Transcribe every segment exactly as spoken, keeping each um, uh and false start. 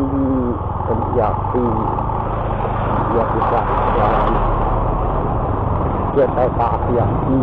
ที่เป็นอยากที่อยากที่จะเกิดไปตาอยากที่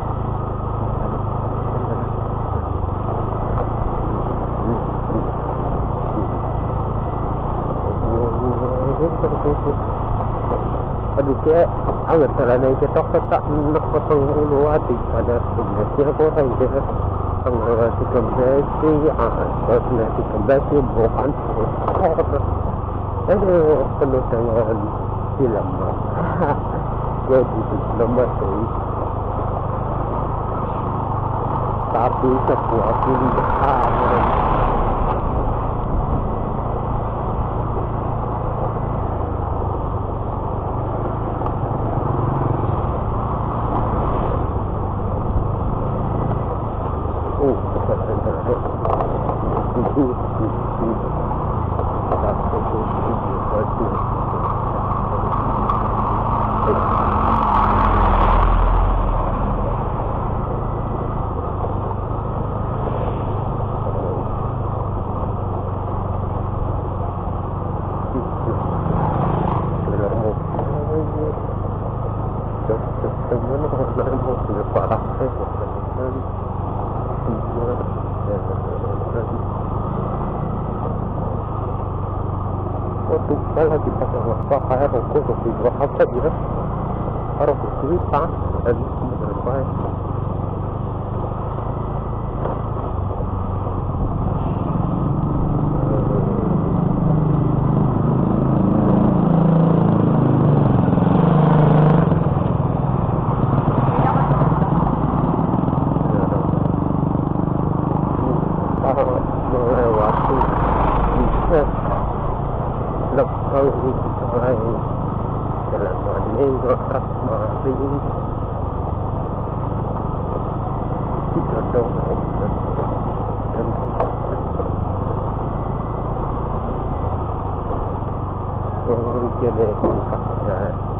Agar terlalu cetok cetak nak pengeluaran pada sebenarnya kau tak jelas pengeluaran kembali siapa pengeluaran kembali bukan orang itu penuh dengan film jadi lama tu tapi sebuah film Thank you.